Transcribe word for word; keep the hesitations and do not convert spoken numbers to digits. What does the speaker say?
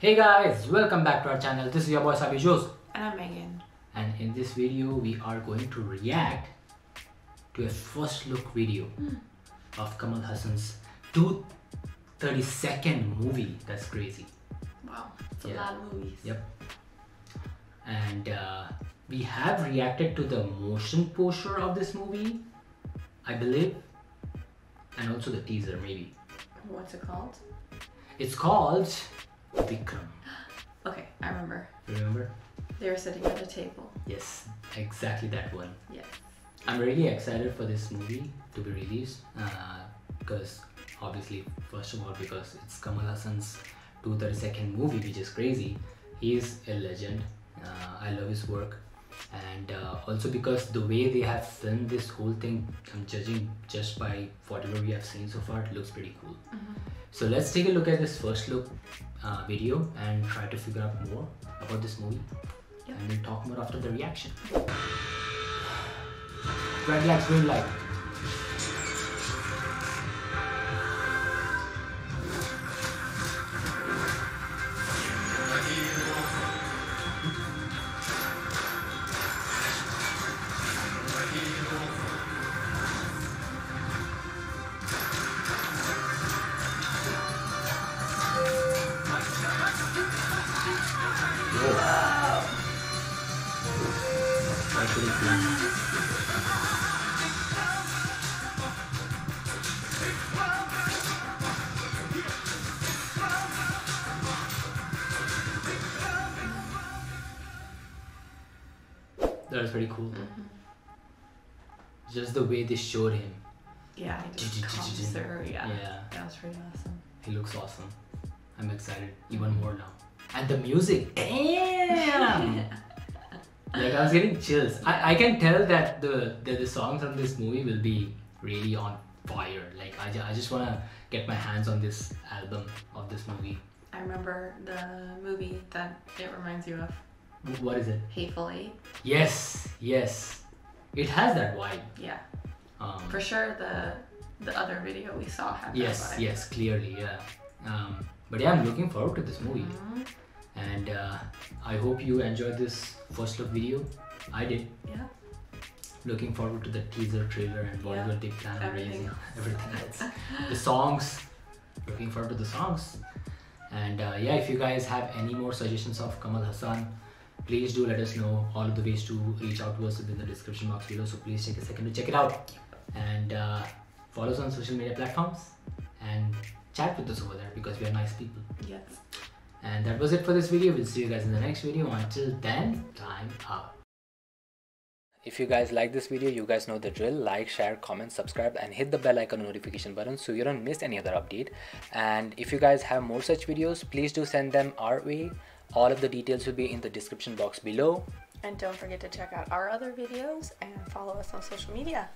Hey guys, welcome back to our channel. This is your boy Savio Jose. And I'm Megan. And in this video, we are going to react to a first look video mm. of Kamal Haasan's two thirty-second movie. That's crazy. Wow, it's yeah. a lot of movies. Yep. And uh, we have reacted to the motion poster of this movie, I believe. And also the teaser, maybe. What's it called? It's called Vikram. Okay, I remember. Remember? They were sitting at a table. Yes, exactly that one. Yes. I'm really excited for this movie to be released uh, because obviously, first of all, because it's Kamal Haasan's two thirty-second movie, which is crazy. He is a legend. Uh, I love his work. And uh, also because the way they have filmed this whole thing, I'm judging just by whatever we have seen so far, it looks pretty cool. Mm-hmm. So let's take a look at this first look uh, video and try to figure out more about this movie. Yep. And we'll talk more after the reaction. Red light, green light. That was pretty cool. Mm-hmm. Just the way they showed him. Yeah, he just comes through, yeah. yeah. That was pretty awesome. He looks awesome. I'm excited even more now. And the music, damn! Like I was getting chills. I, I can tell that the, the the songs on this movie will be really on fire. Like I, I just wanna get my hands on this album of this movie. I remember the movie that it reminds you of. What is it? Hateful Eight. Yes, yes. It has that vibe. Yeah. Um, For sure, the the other video we saw had yes, that vibe. Yes, yes, clearly, yeah. Um, but yeah, I'm looking forward to this movie. Mm-hmm. And uh, I hope you enjoyed this first look video. I did. Yeah. Looking forward to the teaser, trailer, and whatever yeah. they plan on releasing. Everything else. The songs. Looking forward to the songs. And uh, yeah, if you guys have any more suggestions of Kamal Haasan, please do let us know. All of the ways to reach out to us within the description box below. So please take a second to check it out. And uh, follow us on social media platforms. And chat with us over there because we are nice people. Yes. And that was it for this video. We'll see you guys in the next video. Until then, time out. If you guys like this video, you guys know the drill. Like, share, comment, subscribe, and hit the bell icon notification button so you don't miss any other update. And if you guys have more such videos, please do send them our way. All of the details will be in the description box below. And don't forget to check out our other videos and follow us on social media.